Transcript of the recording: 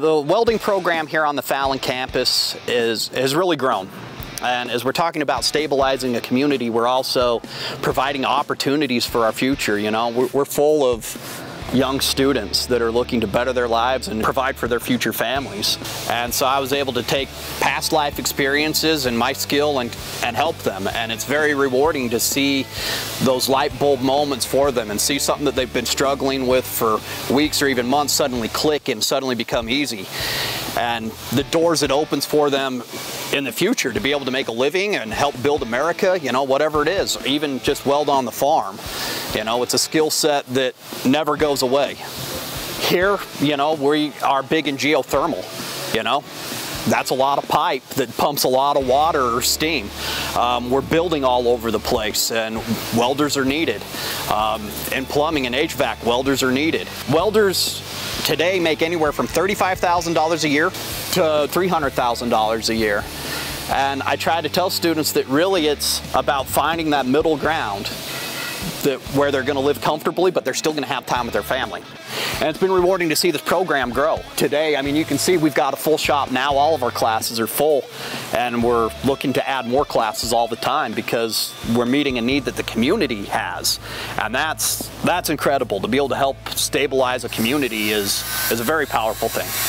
The welding program here on the Fallon campus has really grown. And as we're talking about stabilizing a community, we're also providing opportunities for our future. You know, we're full of young students that are looking to better their lives and provide for their future families. And so I was able to take past life experiences and my skill and help them. And it's very rewarding to see those light bulb moments for them and see something that they've been struggling with for weeks or even months suddenly click and suddenly become easy. And the doors it opens for them in the future to be able to make a living and help build America, you know, whatever it is, even just weld on the farm. You know, it's a skill set that never goes away. Here, you know, we are big in geothermal, you know. That's a lot of pipe that pumps a lot of water or steam. We're building all over the place and welders are needed. In plumbing and HVAC, welders are needed. Welders today make anywhere from $35,000 a year to $300,000 a year. And I try to tell students that really it's about finding that middle ground where they're going to live comfortably, but they're still going to have time with their family. And it's been rewarding to see this program grow. Today, I mean, you can see we've got a full shop now. All of our classes are full, and we're looking to add more classes all the time because we're meeting a need that the community has. And that's incredible. To be able to help stabilize a community is a very powerful thing.